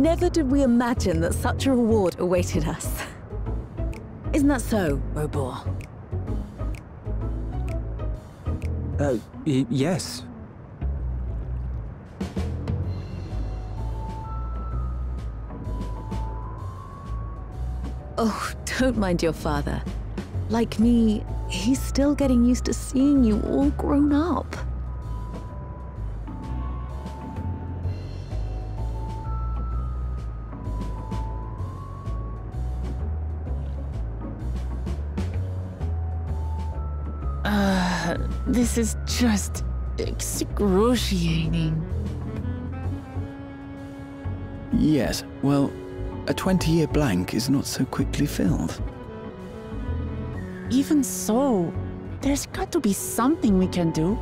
Never did we imagine that such a reward awaited us. Isn't that so, Wobor? Yes. Oh, don't mind your father. Like me, he's still getting used to seeing you all grown up. This is just excruciating. Yes, well, a 20-year blank is not so quickly filled. Even so, there's got to be something we can do.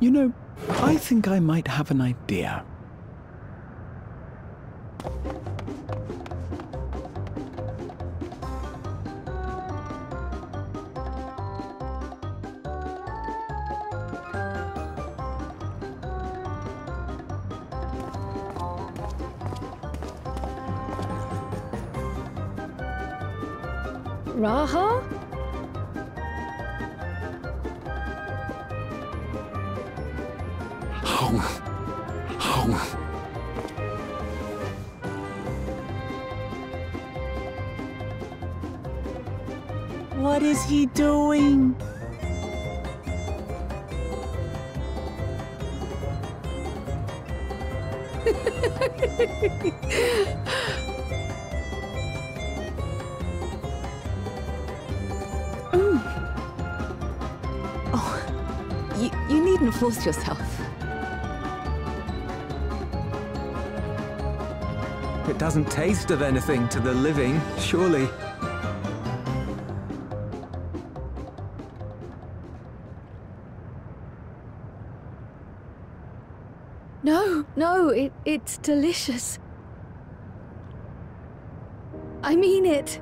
You know, I think I might have an idea. Raha? What is he doing? You needn't force yourself. It doesn't taste of anything to the living, surely. No, it's delicious. I mean it.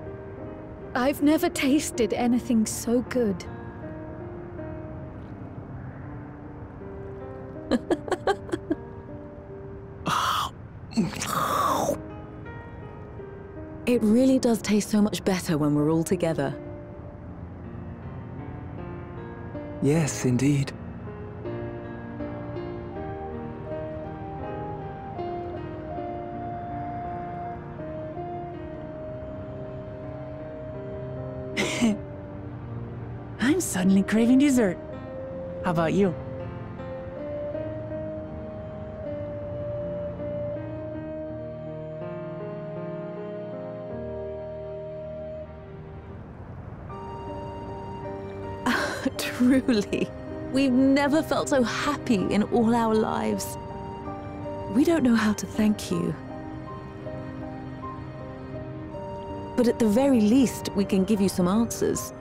I've never tasted anything so good. It really does taste so much better when we're all together. Yes, indeed. I'm suddenly craving dessert. How about you? Truly, we've never felt so happy in all our lives. We don't know how to thank you. But at the very least, we can give you some answers.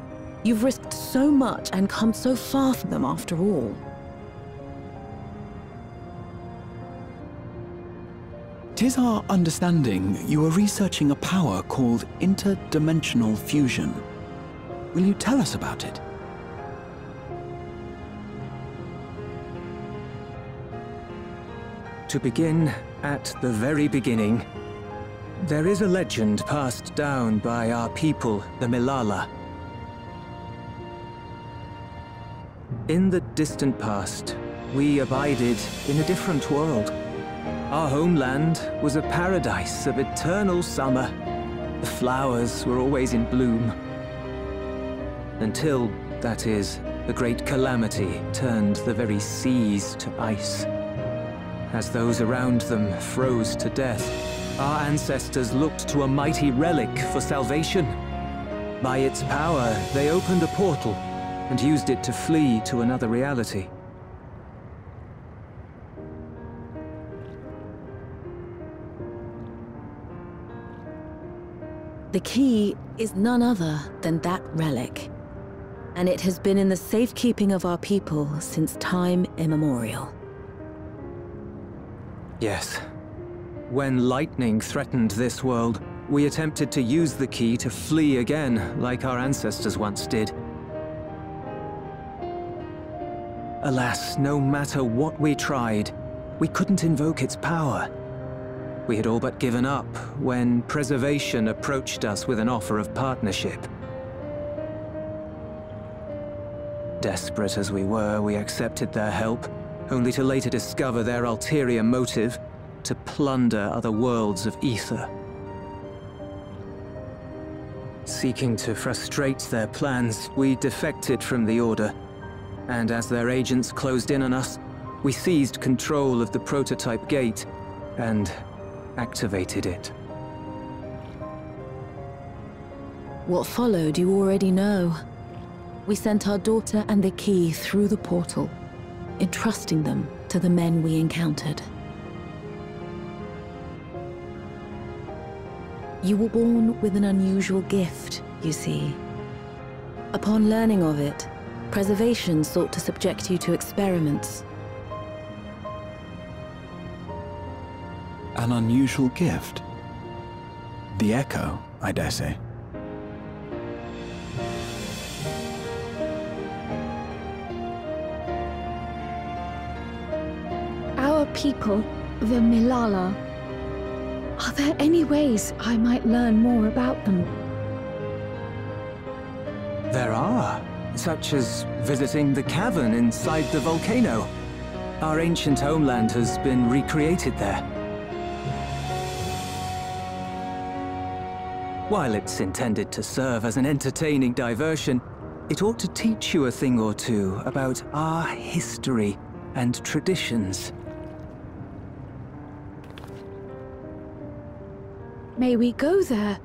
You've risked so much and come so far from them after all. Tis our understanding that you are researching a power called interdimensional fusion. Will you tell us about it? To begin at the very beginning, there is a legend passed down by our people, the Milala. In the distant past, we abided in a different world. Our homeland was a paradise of eternal summer. The flowers were always in bloom. Until, that is, the great calamity turned the very seas to ice. As those around them froze to death, our ancestors looked to a mighty relic for salvation. By its power, they opened a portal and used it to flee to another reality. The key is none other than that relic, and it has been in the safekeeping of our people since time immemorial. Yes. When lightning threatened this world, we attempted to use the key to flee again, like our ancestors once did. Alas, no matter what we tried, we couldn't invoke its power. We had all but given up when Preservation approached us with an offer of partnership. Desperate as we were, we accepted their help, only to later discover their ulterior motive to plunder other worlds of Aether. Seeking to frustrate their plans, we defected from the Order, and as their agents closed in on us, we seized control of the prototype gate and activated it. What followed, you already know. We sent our daughter and the key through the portal, entrusting them to the men we encountered. You were born with an unusual gift, you see. Upon learning of it, Preservation sought to subject you to experiments. An unusual gift? The Echo, I dare say. Our people, the Milala. Are there any ways I might learn more about them? There are, such as visiting the cavern inside the volcano. Our ancient homeland has been recreated there. While it's intended to serve as an entertaining diversion, it ought to teach you a thing or two about our history and traditions. May we go there?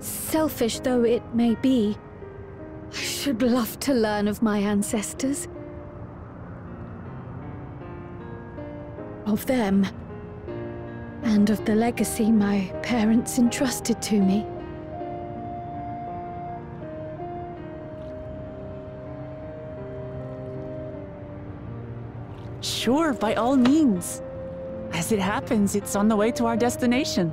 Selfish though it may be, I should love to learn of my ancestors. Of them. And of the legacy my parents entrusted to me. Sure, by all means. As it happens, it's on the way to our destination.